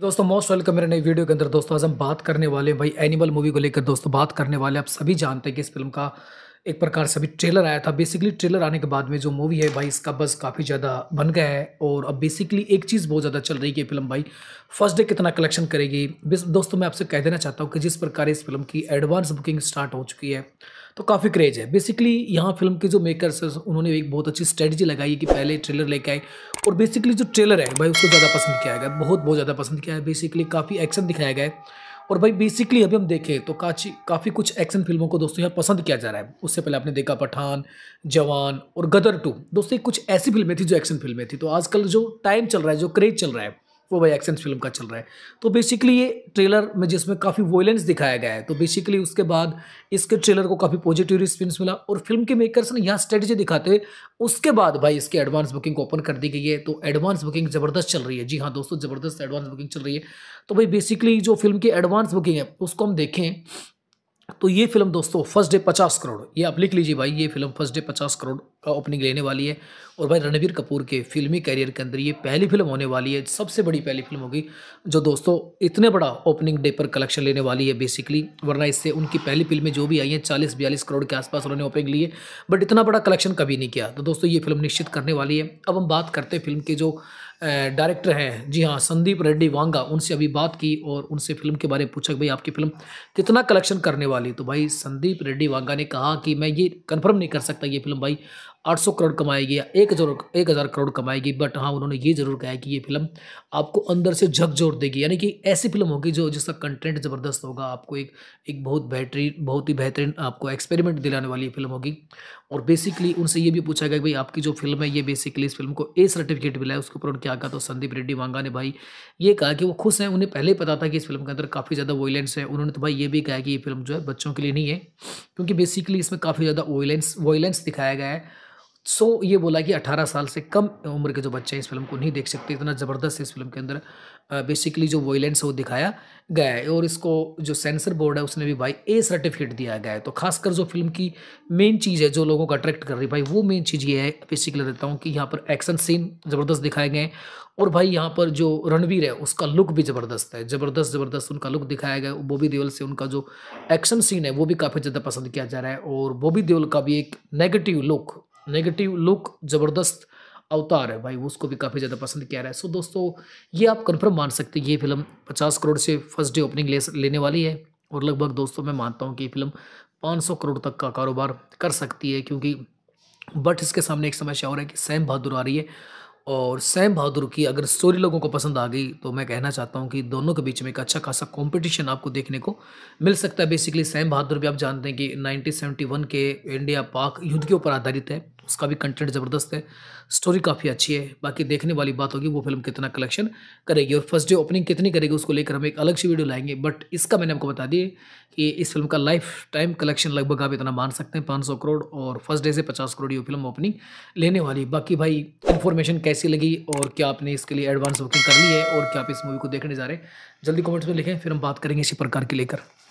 दोस्तों most welcome मेरे नई वीडियो के अंदर। दोस्तों आज हम बात करने वाले हैं भाई एनिमल मूवी को लेकर। दोस्तों बात करने वाले आप सभी जानते हैं कि इस फिल्म का एक प्रकार से अभी ट्रेलर आया था। बेसिकली ट्रेलर आने के बाद में जो मूवी है भाई इसका बस काफ़ी ज़्यादा बन गया है और अब बेसिकली एक चीज़ बहुत ज़्यादा चल रही है कि फिल्म भाई फर्स्ट डे कितना कलेक्शन करेगी। दोस्तों मैं आपसे कह देना चाहता हूँ कि जिस प्रकार इस फिल्म की एडवांस बुकिंग स्टार्ट हो चुकी है तो काफ़ी क्रेज है। बेसिकली यहाँ फिल्म के जो मेकर्स हैं उन्होंने एक बहुत अच्छी स्ट्रेटजी लगाई है कि पहले ट्रेलर लेके आए और बेसिकली जो ट्रेलर है भाई उसको ज़्यादा पसंद किया गया, बहुत ज़्यादा पसंद किया है। बेसिकली काफ़ी एक्शन दिखाया गया है और भाई बेसिकली अभी हम देखें तो काफ़ी कुछ एक्शन फिल्मों को दोस्तों यहाँ पसंद किया जा रहा है। उससे पहले आपने देखा पठान, जवान और गदर 2। दोस्तों कुछ ऐसी फिल्में थी जो एक्शन फिल्में थी। तो आजकल जो टाइम चल रहा है, जो क्रेज चल रहा है वो भाई एक्शन फिल्म का चल रहा है। तो बेसिकली ये ट्रेलर में जिसमें काफ़ी वॉयलेंस दिखाया गया है तो बेसिकली उसके बाद इसके ट्रेलर को काफ़ी पॉजिटिव रिस्पॉन्स मिला और फिल्म के मेकर्स ने यहाँ स्ट्रेटजी दिखाते हुए उसके बाद भाई इसकी एडवांस बुकिंग ओपन कर दी गई है। तो एडवांस बुकिंग ज़बरदस्त चल रही है। जी हाँ दोस्तों ज़बरदस्त एडवांस बुकिंग चल रही है। तो भाई बेसिकली जो फिल्म की एडवांस बुकिंग है उसको हम देखें तो ये फिल्म दोस्तों फर्स्ट डे 50 करोड़, ये आप लिख लीजिए भाई, ये फिल्म फर्स्ट डे 50 करोड़ का ओपनिंग लेने वाली है। और भाई रणवीर कपूर के फिल्मी करियर के अंदर ये पहली फिल्म होने वाली है, सबसे बड़ी पहली फिल्म होगी जो दोस्तों इतने बड़ा ओपनिंग डे पर कलेक्शन लेने वाली है। बेसिकली वरना इससे उनकी पहली फिल्में जो भी आई हैं 40-42 करोड़ के आसपास उन्होंने ओपनिंग ली है, बट इतना बड़ा कलेक्शन कभी नहीं किया। तो दोस्तों ये फिल्म निश्चित करने वाली है। अब हम बात करते हैं फिल्म के जो डायरेक्टर हैं, जी हाँ संदीप रेड्डी वांगा, उनसे अभी बात की और उनसे फिल्म के बारे में पूछा कि भाई आपकी फिल्म कितना कलेक्शन करने वाली। तो भाई संदीप रेड्डी वांगा ने कहा कि मैं ये कंफर्म नहीं कर सकता ये फिल्म भाई 800 करोड़ कमाएगी या 1000 करोड़ कमाएगी, बट हाँ उन्होंने ये जरूर कहा है कि ये फिल्म आपको अंदर से झकझोर देगी। यानी कि ऐसी फिल्म होगी जो जिसका कंटेंट ज़बरदस्त होगा, आपको एक बहुत ही बेहतरीन आपको एक्सपेरिमेंट दिलाने वाली फिल्म होगी। और बेसिकली उनसे ये भी पूछा गया कि भाई आपकी जो फिल्म है ये बेसिकली इस फिल्म को A सर्टिफिकेट मिला है, उसके ऊपर उनके आगा। तो संदीप रेड्डी वांगा ने भाई ये कहा कि वो खुश हैं, उन्हें पहले ही पता था कि इस फिल्म के अंदर काफ़ी ज़्यादा वॉयलेंस है। उन्होंने तो भाई ये भी कहा कि ये फिल्म जो है बच्चों के लिए नहीं है क्योंकि बेसिकली इसमें काफ़ी ज़्यादा वॉयलेंस दिखाया गया है। सो ये बोला कि 18 साल से कम उम्र के जो बच्चे हैं इस फिल्म को नहीं देख सकते, इतना ज़बरदस्त इस फिल्म के अंदर बेसिकली जो वॉयलेंस है वो दिखाया गया है। और इसको जो सेंसर बोर्ड है उसने भी भाई A सर्टिफिकेट दिया गया है। तो खासकर जो फिल्म की मेन चीज़ है जो लोगों को अट्रैक्ट कर रही है भाई वो मेन चीज़ ये है बेसिकली देता हूँ कि यहाँ पर एक्शन सीन ज़बरदस्त दिखाए गए हैं और भाई यहाँ पर जो रणवीर है उसका लुक भी ज़बरदस्त है, ज़बरदस्त उनका लुक दिखाया गया। बॉबी देओल से उनका जो एक्शन सीन है वो भी काफ़ी ज़्यादा पसंद किया जा रहा है और बॉबी देओल का भी एक नेगेटिव लुक ज़बरदस्त अवतार है भाई, उसको भी काफ़ी ज़्यादा पसंद किया रहा है। सो दोस्तों ये आप कंफर्म मान सकते हैं ये फिल्म 50 करोड़ से फर्स्ट डे ओपनिंग लेने वाली है और लगभग दोस्तों मैं मानता हूँ कि ये फिल्म 500 करोड़ तक का कारोबार कर सकती है क्योंकि बट इसके सामने एक समस्या और है कि सैम बहादुर आ रही है और सैम बहादुर की अगर स्टोरी लोगों को पसंद आ गई तो मैं कहना चाहता हूं कि दोनों के बीच में एक अच्छा खासा कंपटीशन आपको देखने को मिल सकता है। बेसिकली सैम बहादुर भी आप जानते हैं कि 1971 के इंडिया पाक युद्ध के ऊपर आधारित है, उसका भी कंटेंट ज़बरदस्त है, स्टोरी काफ़ी अच्छी है। बाकी देखने वाली बात होगी वो फिल्म कितना कलेक्शन करेगी और फर्स्ट डे ओपनिंग कितनी करेगी उसको लेकर हम एक अलग से वीडियो लाएंगे। बट इसका मैंने आपको बता दिया कि इस फिल्म का लाइफ टाइम कलेक्शन लगभग आप इतना मान सकते हैं 500 करोड़ और फर्स्ट डे से 50 करोड़ ये फिल्म ओपनिंग लेने वाली। बाकी भाई इन्फॉर्मेशन कैसी लगी और क्या आपने इसके लिए एडवांस बुकिंग कर ली है और क्या आप इस मूवी को देखने जा रहे हैं, जल्दी कॉमेंट्स में लिखें, फिर हम बात करेंगे इसी प्रकार के लेकर।